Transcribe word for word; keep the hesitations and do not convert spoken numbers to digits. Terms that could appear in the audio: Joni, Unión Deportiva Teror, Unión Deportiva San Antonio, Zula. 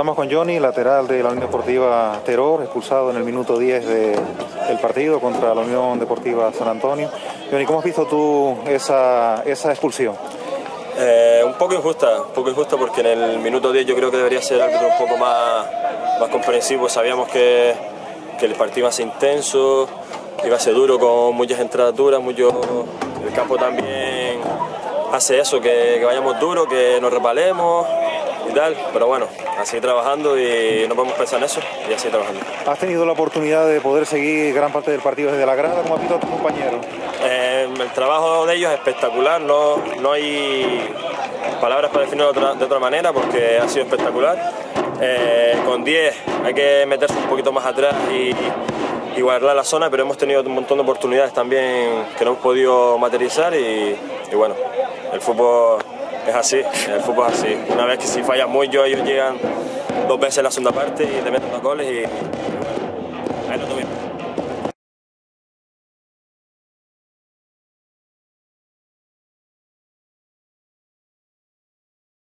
Estamos con Joni, lateral de la Unión Deportiva Teror, expulsado en el minuto diez de, del partido contra la Unión Deportiva San Antonio. Joni, ¿cómo has visto tú esa, esa expulsión? Eh, un poco injusta, un poco injusta porque en el minuto diez yo creo que debería ser el árbitro un poco más, más comprensivo. Sabíamos que, que el partido iba a ser intenso, iba a ser duro con muchas entradas duras, mucho, el campo también hace eso, que, que vayamos duro, que nos repalemos y tal, pero bueno, así trabajando y no podemos pensar en eso y así trabajando. ¿Has tenido la oportunidad de poder seguir gran parte del partido desde la grada, como ha visto a tus compañeros? Eh, el trabajo de ellos es espectacular, no, no hay palabras para definirlo de otra, de otra manera porque ha sido espectacular. Eh, con diez hay que meterse un poquito más atrás y, y guardar la zona, pero hemos tenido un montón de oportunidades también que no hemos podido materializar y, y bueno, el fútbol... Es así, el fútbol es así. Una vez que si fallas mucho, ellos llegan dos veces en la segunda parte y te meten los goles y, y bueno, ahí lo tuvimos.